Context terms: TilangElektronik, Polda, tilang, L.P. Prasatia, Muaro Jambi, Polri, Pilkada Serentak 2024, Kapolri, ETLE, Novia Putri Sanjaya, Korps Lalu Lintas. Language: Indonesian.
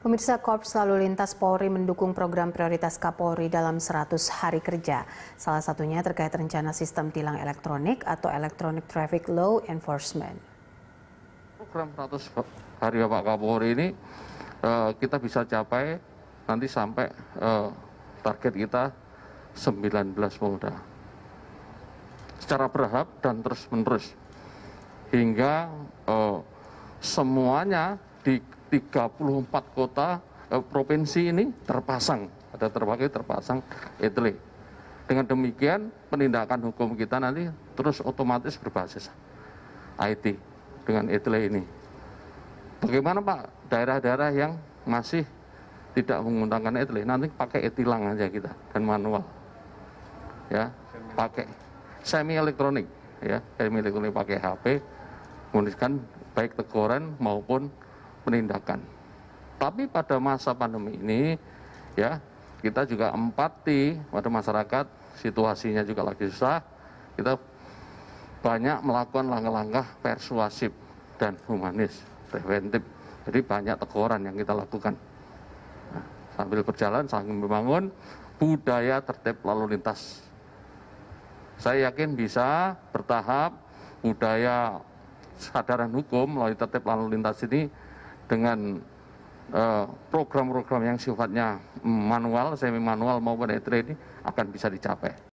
Pemirsa, Korps Lalu Lintas Polri mendukung program prioritas Kapolri dalam 100 hari kerja. Salah satunya terkait rencana sistem tilang elektronik atau Electronic Traffic Law Enforcement. Program 100 hari Bapak Kapolri ini kita bisa capai nanti sampai target kita 19 Polda. Secara bertahap dan terus-menerus. Hingga semuanya di 34 kota provinsi ini terpasang ETLE. Dengan demikian penindakan hukum kita nanti terus otomatis berbasis IT dengan ETLE ini. Bagaimana Pak daerah-daerah yang masih tidak menggunakan ETLE nanti pakai e-tilang aja kita dan manual, ya pakai semi elektronik, ya semi elektronik pakai HP, menuliskan baik teguran maupun penindakan. Tapi pada masa pandemi ini, ya kita juga empati pada masyarakat, situasinya juga lagi susah, kita banyak melakukan langkah-langkah persuasif dan humanis, preventif. Jadi banyak teguran yang kita lakukan. Nah, sambil berjalan, sambil membangun budaya tertib lalu lintas. Saya yakin bisa bertahap budaya kesadaran hukum melalui tertib lalu lintas ini dengan program-program yang sifatnya manual, semi-manual maupun ETLE ini akan bisa dicapai.